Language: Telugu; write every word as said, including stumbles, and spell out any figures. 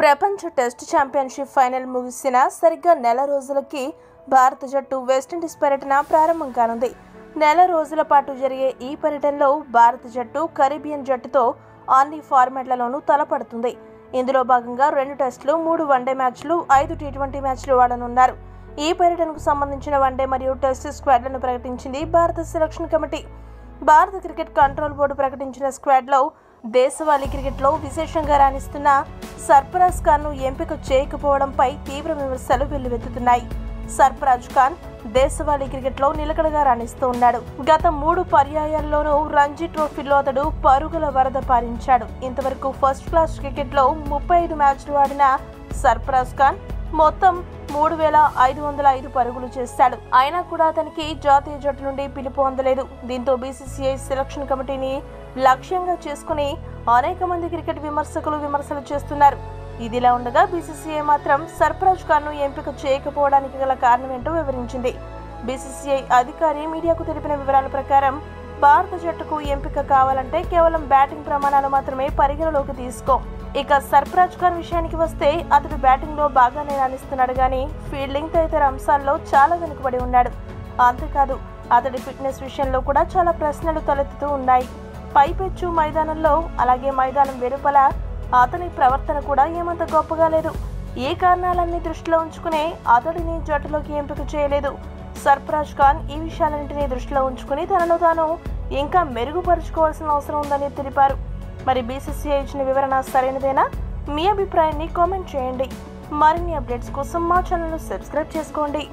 ప్రపంచ టెస్ట్ ఛాంపియన్షిప్ ఫైనల్ ముగిసిన సరిగ్గా నెల రోజులకి భారత జట్టు వెస్టిండీస్ పర్యటన ప్రారంభం కానుంది. నెల రోజుల పాటు జరిగే ఈ పర్యటనలో భారత జట్టు కరీబియన్ జట్టుతో అన్ని ఫార్మాట్లలోనూ తలపడుతుంది. ఇందులో భాగంగా రెండు టెస్టులు, మూడు వన్డే మ్యాచ్లు, ఐదు టీ ట్వంటీ మ్యాచ్లు ఆడనున్నారు. ఈ పర్యటనకు సంబంధించిన వన్డే మరియు టెస్ట్ స్క్వాడ్లను ప్రకటించింది భారత సెలక్షన్ కమిటీ. భారత క్రికెట్ కంట్రోల్ బోర్డు ప్రకటించిన స్క్వాడ్లో దేశవాళీ క్రికెట్లో విశేషంగా రాణిస్తున్న సర్ఫరాజ్ ఖాన్ను ఎంపిక చేయకపోవడంపై తీవ్ర విమర్శలు వెల్లువెత్తుతున్నాయి. సర్ఫరాజ్ ఖాన్ దేశవాళీ క్రికెట్లో నిలకడగా రాణిస్తూ ఉన్నాడు. గత మూడు పర్యాయాల్లోనూ రంజీ ట్రోఫీలో అతడు పరుగుల వరద పారించాడు. ఇంతవరకు ఫస్ట్ క్లాస్ క్రికెట్లో ముప్పై ఐదు మ్యాచ్లు ఆడిన సర్ఫరాజ్ ఖాన్ మొత్తం మూడు వేల ఐదు వందల ఐదు పరుగులు చేశాడు. అయినా కూడా అతనికి జాతీయ జట్టు నుండి పిలుపు అందలేదు. దీంతో బీసీసీఐ సెలక్షన్ కమిటీని లక్ష్యంగా చేసుకుని అనేక మంది క్రికెట్ విమర్శకులు విమర్శలు చేస్తున్నారు. ఇదిలా ఉండగా బీసీసీఐ మాత్రం సర్ఫరాజ్ ఖాన్ను ఎంపిక చేయకపోవడానికి గల కారణమేంటో వివరించింది. బీసీసీఐ అధికారి మీడియాకు తెలిపిన వివరాల ప్రకారం భారత జట్టుకు ఎంపిక కావాలంటే కేవలం బ్యాటింగ్ ప్రమాణాలు మాత్రమే పరిగణలోకి తీసుకో. ఇక సర్ఫరాజ్ ఖాన్ విషయానికి వస్తే అతడు బ్యాటింగ్లో బాగానే రాణిస్తున్నాడు, కానీ ఫీల్డింగ్ తదితర అంశాల్లో చాలా వెనుకబడి ఉన్నాడు. అంతేకాదు అతడి ఫిట్నెస్ విషయంలో కూడా చాలా ప్రశ్నలు తలెత్తుతూ ఉన్నాయి. పైపెచ్చు మైదానంలో అలాగే మైదానం వెలుపల అతని ప్రవర్తన కూడా ఏమంత గొప్పగా లేదు. ఏ కారణాలన్నీ దృష్టిలో ఉంచుకునే అతడిని జట్టులోకి ఎంపిక చేయలేదు. సర్ఫరాజ్ ఖాన్ ఈ విషయాలన్నింటినీ దృష్టిలో ఉంచుకుని తనలో తాను ఇంకా మెరుగుపరుచుకోవాల్సిన అవసరం ఉందని తెలిపారు. మరి బీసీసీఐ ఇచ్చిన వివరణ సరైనదేనా? మీ అభిప్రాయాన్ని కామెంట్ చేయండి. మరిన్ని అప్డేట్స్ కోసం మా ఛానల్ను సబ్స్క్రైబ్ చేసుకోండి.